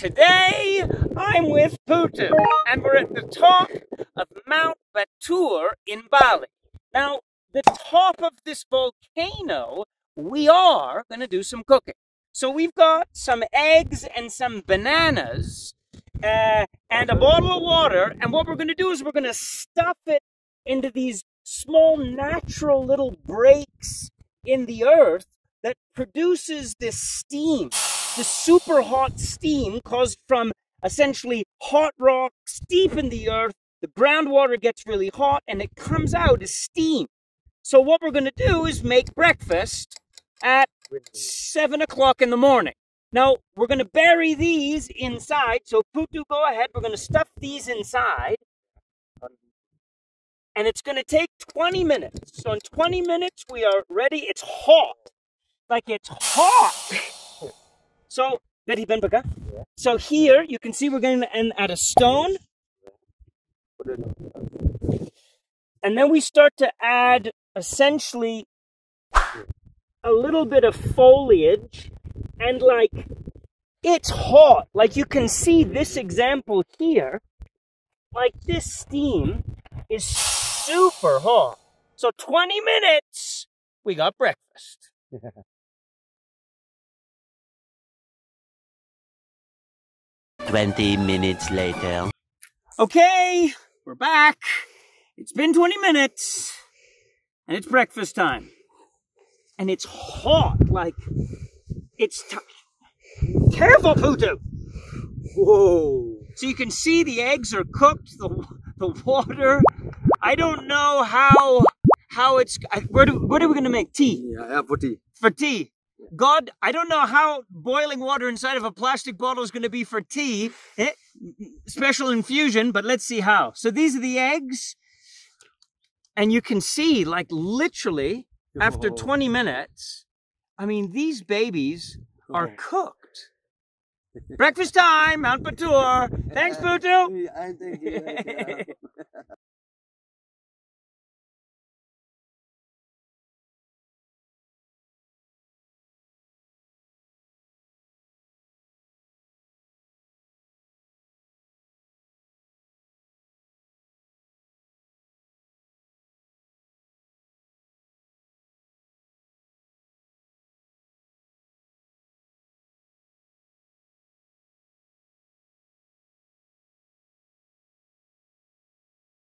Today, I'm with Putin, and we're at the top of Mount Batur in Bali. Now, the top of this volcano, we are going to do some cooking. So we've got some eggs and some bananas and a bottle of water. And what we're going to do is we're going to stuff it into these small natural little breaks in the earth that produces this steam. The super hot steam caused from essentially hot rocks deep in the earth. The groundwater gets really hot and it comes out as steam. So what we're going to do is make breakfast at 7 o'clock in the morning. Now, we're going to bury these inside. So Putu, go ahead. We're going to stuff these inside. And it's going to take 20 minutes. So in 20 minutes, we are ready. It's hot. Like, it's hot. So, so here, you can see we're going to end at a stone. And then we start to add, essentially, a little bit of foliage. And, like, it's hot. Like, you can see this example here. Like, this steam is super hot. So, 20 minutes, we got breakfast. Yeah. 20 minutes later. Okay, we're back. It's been 20 minutes, and it's breakfast time. And it's hot, like, it's Careful, Putu! Whoa. So you can see the eggs are cooked, the water. I don't know how it's... What are we going to make? Tea? Yeah, for tea. For tea. God, I don't know how boiling water inside of a plastic bottle is going to be for tea. Special infusion, but let's see how. So these are the eggs. And you can see, like, literally, after 20 minutes, I mean, these babies are cooked. Breakfast time, Mount Batur. Thanks, Putu.